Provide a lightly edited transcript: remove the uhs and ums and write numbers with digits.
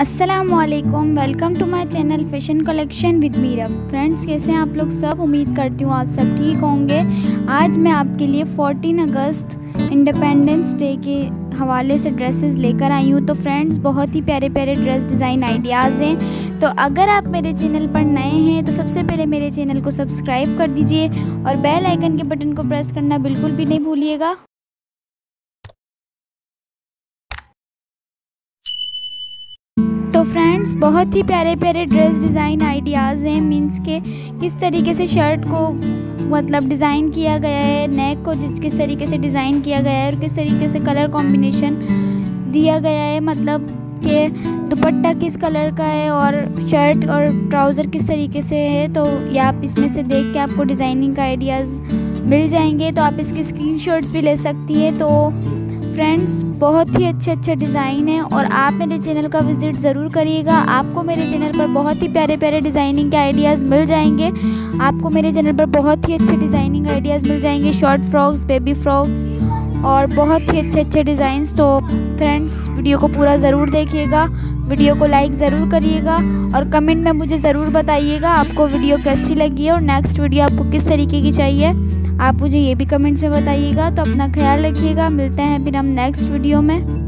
अस्सलामुअलैकुम, welcome to my channel fashion collection with Meera. Friends, कैसे हैं आप लोग सब? उम्मीद करती हूँ आप सब ठीक होंगे। आज मैं आपके लिए 14 अगस्त इंडिपेंडेंस डे के हवाले से ड्रेसेस लेकर आई हूँ। तो फ्रेंड्स, बहुत ही प्यारे प्यारे ड्रेस डिज़ाइन आइडियाज़ हैं। तो अगर आप मेरे चैनल पर नए हैं तो सबसे पहले मेरे चैनल को सब्सक्राइब कर दीजिए और बेल आइकन के बटन को प्रेस करना बिल्कुल भी नहीं भूलिएगा। तो फ्रेंड्स, बहुत ही प्यारे प्यारे ड्रेस डिज़ाइन आइडियाज़ हैं। मीन्स के किस तरीके से शर्ट को मतलब डिज़ाइन किया गया है, नेक को किस तरीके से डिज़ाइन किया गया है और किस तरीके से कलर कॉम्बिनेशन दिया गया है। मतलब के दुपट्टा किस कलर का है और शर्ट और ट्राउज़र किस तरीके से है, तो ये आप इसमें से देख के आपको डिज़ाइनिंग का आइडियाज़ मिल जाएंगे। तो आप इसके स्क्रीनशॉट्स भी ले सकती है। तो फ्रेंड्स, बहुत ही अच्छे अच्छे डिज़ाइन हैं और आप मेरे चैनल का विज़िट ज़रूर करिएगा। आपको मेरे चैनल पर बहुत ही प्यारे प्यारे डिज़ाइनिंग के आइडियाज़ मिल जाएंगे। आपको मेरे चैनल पर बहुत ही अच्छे डिज़ाइनिंग आइडियाज़ मिल जाएंगे, शॉर्ट फ्रॉक्स, बेबी फ्रॉक्स और बहुत ही अच्छे अच्छे डिज़ाइंस। तो फ्रेंड्स, वीडियो को पूरा ज़रूर देखिएगा, वीडियो को लाइक ज़रूर करिएगा और कमेंट में मुझे ज़रूर बताइएगा आपको वीडियो कैसी लगी है और नेक्स्ट वीडियो आपको किस तरीके की चाहिए, आप मुझे ये भी कमेंट्स में बताइएगा। तो अपना ख्याल रखिएगा, मिलते हैं फिर हम नेक्स्ट वीडियो में।